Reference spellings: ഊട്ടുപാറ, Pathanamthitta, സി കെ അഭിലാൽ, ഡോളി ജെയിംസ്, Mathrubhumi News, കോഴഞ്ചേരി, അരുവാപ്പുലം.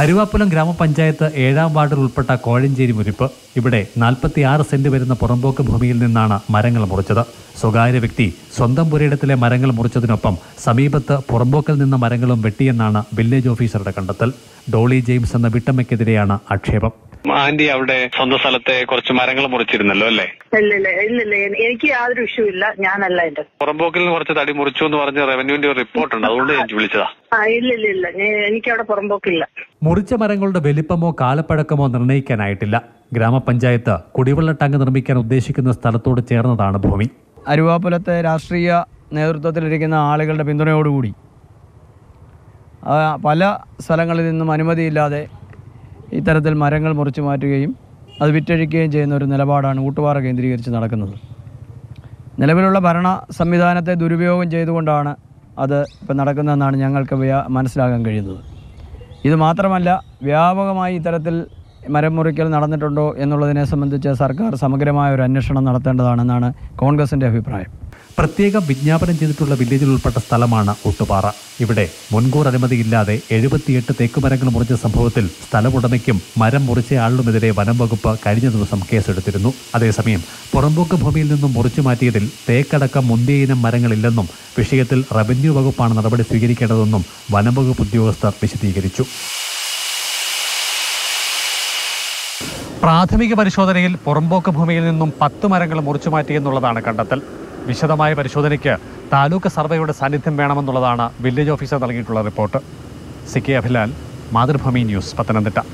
അരുവാപ്പുലം ഗ്രാമപഞ്ചായത്ത് 7ാം വാർഡിൽ ഉൾപ്പെട്ട കോഴഞ്ചേരി മുനിപ്പ് ഇവിടെ 46 സെന്റ് വരുന്ന പുറമ്പോക്ക് ഭൂമിയിൽ നിന്നാണ് മരങ്ങൾ മുറിച്ചത്. സ്വകാര്യ വ്യക്തി സ്വന്തം പുരയിടത്തിലെ മരങ്ങൾ മുറിച്ചതിനൊപ്പം സമീപത്ത് പുറമ്പോക്കിൽ നിന്ന മരങ്ങളും വെട്ടിയെന്നാണ് വില്ലേജ് ഓഫീസറുടെ കണ്ടെത്തൽ. ഡോളി ജെയിംസ് എന്ന വീട്ടമ്മയ്ക്കെതിരെയാണ് ആക്ഷേപം. ആന്റി അവിടെ സ്വന്തം സ്ഥലത്തെ കുറച്ച് മരങ്ങൾ മുറിച്ചിരുന്നല്ലോ അല്ലേ? ഇല്ല, എനിക്ക് യാതൊരു ഇഷ്യൂ ഇല്ല, ഞാനല്ല എന്റെ പുറമ്പോക്കിൽ നിന്ന് കുറച്ച് തടി മുറിച്ചു എന്ന് പറഞ്ഞ റവന്യൂവിന്റെ ഒരു റിപ്പോർട്ട് ഉണ്ട്, അതുകൊണ്ട് ഞാൻ വിളിച്ചതാ. ഇല്ല, എനിക്കവിടെ പുറമ്പോക്കില്ല. മുറിച്ച മരങ്ങളുടെ വലിപ്പമോ കാലപ്പഴക്കമോ നിർണ്ണയിക്കാനായിട്ടില്ല. ഗ്രാമപഞ്ചായത്ത് കുടിവെള്ള ടാങ്ക് നിർമ്മിക്കാൻ ഉദ്ദേശിക്കുന്ന സ്ഥലത്തോട് ചേർന്നതാണ് ഭൂമി. അരുവാപ്പുലത്തെ രാഷ്ട്രീയ നേതൃത്വത്തിലിരിക്കുന്ന ആളുകളുടെ പിന്തുണയോടുകൂടി പല സ്ഥലങ്ങളിൽ നിന്നും അനുമതിയില്ലാതെ ഇത്തരത്തിൽ മരങ്ങൾ മുറിച്ചു മാറ്റുകയും അത് വിറ്റഴിക്കുകയും ചെയ്യുന്ന ഒരു നിലപാടാണ് ഊട്ടുപാറ കേന്ദ്രീകരിച്ച് നടക്കുന്നത്. നിലവിലുള്ള ഭരണ സംവിധാനത്തെ ദുരുപയോഗം ചെയ്തുകൊണ്ടാണ് അത് ഇപ്പം നടക്കുന്നതെന്നാണ് ഞങ്ങൾക്ക് മനസ്സിലാക്കാൻ കഴിയുന്നത്. ഇത് മാത്രമല്ല, വ്യാപകമായി ഇത്തരത്തിൽ മരം മുറിക്കൽ നടന്നിട്ടുണ്ടോ എന്നുള്ളതിനെ സംബന്ധിച്ച് സർക്കാർ സമഗ്രമായ ഒരു അന്വേഷണം നടത്തേണ്ടതാണെന്നാണ് കോൺഗ്രസിൻ്റെ അഭിപ്രായം. പ്രത്യേകം വിജ്ഞാപനം ചെയ്തിട്ടുള്ള വില്ലേജിൽ ഉൾപ്പെട്ട സ്ഥലമാണ് ഊട്ടുപാറ. ഇവിടെ മുൻകൂർ അനുമതിയില്ലാതെ 78 തേക്കുമരങ്ങൾ മുറിച്ച സംഭവത്തിൽ സ്ഥലമുടമയ്ക്കും മരം മുറിച്ചയാളിനുമെതിരെ വനം വകുപ്പ് കഴിഞ്ഞ ദിവസം കേസെടുത്തിരുന്നു. അതേസമയം പുറമ്പോക്ക് ഭൂമിയിൽ നിന്നും മുറിച്ചു മാറ്റിയതിൽ തേക്കടക്കം മുന്തിയ ഇനം മരങ്ങളില്ലെന്നും വിഷയത്തിൽ റവന്യൂ വകുപ്പാണ് നടപടി സ്വീകരിക്കേണ്ടതെന്നും വനം വകുപ്പ് ഉദ്യോഗസ്ഥർ വിശദീകരിച്ചു. പ്രാഥമിക പരിശോധനയിൽ പുറമ്പോക്ക് ഭൂമിയിൽ നിന്നും 10 മരങ്ങൾ മുറിച്ചു മാറ്റിയെന്നുള്ളതാണ് കണ്ടെത്തൽ. വിശദമായ പരിശോധനയ്ക്ക് താലൂക്ക് സർവേയുടെ സാന്നിധ്യം വേണമെന്നുള്ളതാണ് വില്ലേജ് ഓഫീസർ നൽകിയിട്ടുള്ള report. സി കെ അഭിലാൽ, Mathrubhumi news, Pathanamthitta.